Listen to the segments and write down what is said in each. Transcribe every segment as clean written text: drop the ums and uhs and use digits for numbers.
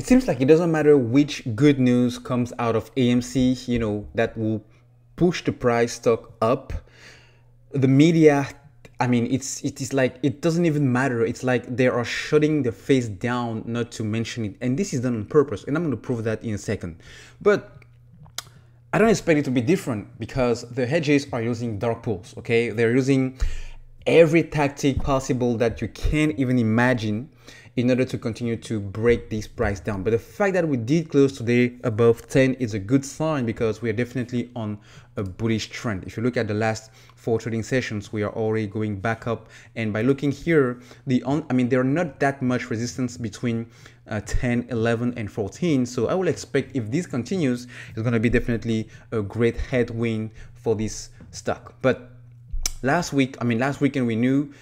It seems like it doesn't matter which good news comes out of AMC, you know, that will push the price stock up. The media, I mean, it is like, it doesn't even matter. It's like they are shutting the face down, not to mention it. And this is done on purpose. And I'm going to prove that in a second. But I don't expect it to be different because the hedges are using dark pools, okay? They're using every tactic possible that you can't even imagine in order to continue to break this price down. But the fact that we did close today above 10 is a good sign because we are definitely on a bullish trend. If you look at the last 4 trading sessions, we are already going back up. And by looking here, there are not that much resistance between 10, 11, and 14. So I will expect if this continues, it's going to be definitely a great headwind for this stock. But last weekend we knew,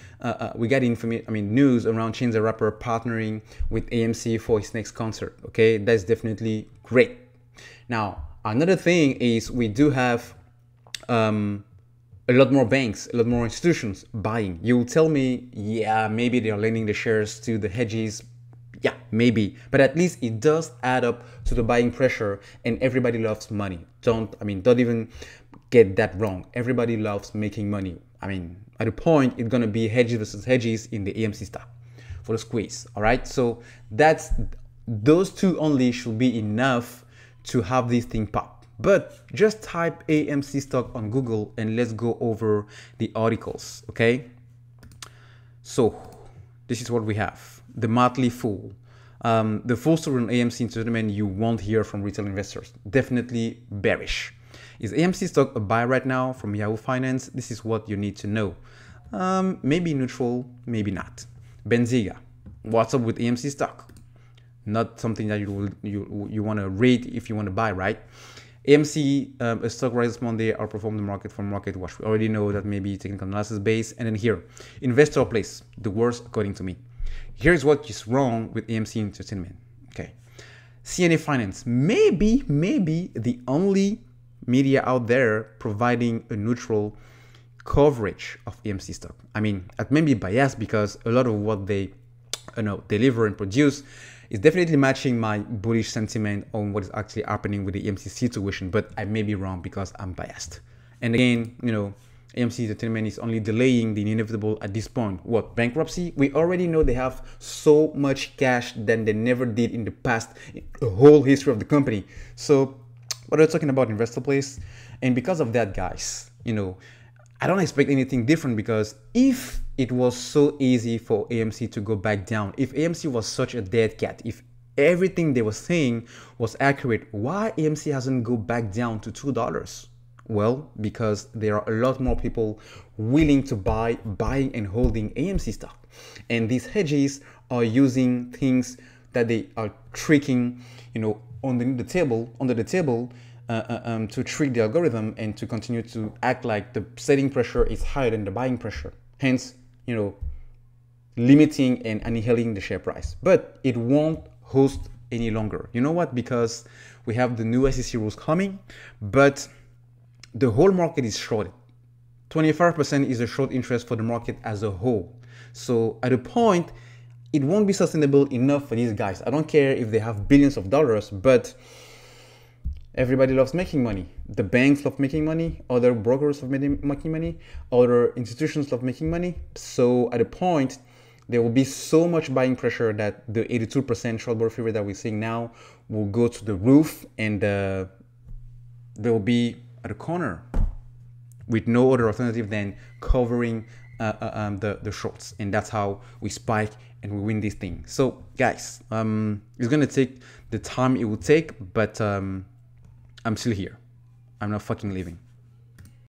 we got news around Chance the Rapper partnering with AMC for his next concert. Okay, that's definitely great. Now, another thing is we do have a lot more banks, a lot more institutions buying. You will tell me, yeah, maybe they are lending the shares to the hedges. Yeah, maybe, but at least it does add up to the buying pressure, and everybody loves money. Don't even get that wrong. Everybody loves making money. I mean, at a point, it's gonna be hedges versus hedges in the AMC stock for the squeeze, all right? So those two only should be enough to have this thing pop. But just type AMC stock on Google and let's go over the articles, okay? So this is what we have. The Motley Fool. The full story on AMC Entertainment you won't hear from retail investors. Definitely bearish. Is AMC stock a buy right now from Yahoo Finance? This is what you need to know. Maybe neutral, maybe not. Benziga. What's up with AMC stock? Not something that you want to rate if you want to buy, right? AMC, a stock rises Monday, outperformed the market from Market Watch. We already know that maybe technical analysis base. And then here, Investor Place, the worst according to me. Here's what is wrong with AMC Entertainment. Okay, CNA Finance, maybe the only media out there providing a neutral coverage of AMC stock. I mean, that may be biased because a lot of what they deliver and produce is definitely matching my bullish sentiment on what is actually happening with the AMC situation, but I may be wrong because I'm biased. And again, you know, AMC Entertainment is only delaying the inevitable at this point. What, bankruptcy? We already know they have so much cash than they never did in the past, the whole history of the company. So what are we talking about, Investor Place? And because of that, guys, you know, I don't expect anything different because if it was so easy for AMC to go back down, if AMC was such a dead cat, if everything they were saying was accurate, why AMC hasn't go back down to $2? Well, because there are a lot more people willing to buy, buying and holding AMC stock. And these hedges are using things that they are tricking, you know, under the table to trick the algorithm and to continue to act like the selling pressure is higher than the buying pressure. Hence, you know, limiting and annihilating the share price. But it won't host any longer. You know what? Because we have the new SEC rules coming, but the whole market is shorted. 25% is a short interest for the market as a whole. So at a point, it won't be sustainable enough for these guys. I don't care if they have billions of dollars, but everybody loves making money. The banks love making money. Other brokers love making money. Other institutions love making money. So at a point, there will be so much buying pressure that the 82% short borrower figure that we're seeing now will go to the roof, and there will be at a corner with no other alternative than covering the shorts. And that's how we spike and we win this thing. So guys, it's gonna take the time it will take, but I'm still here. I'm not fucking leaving.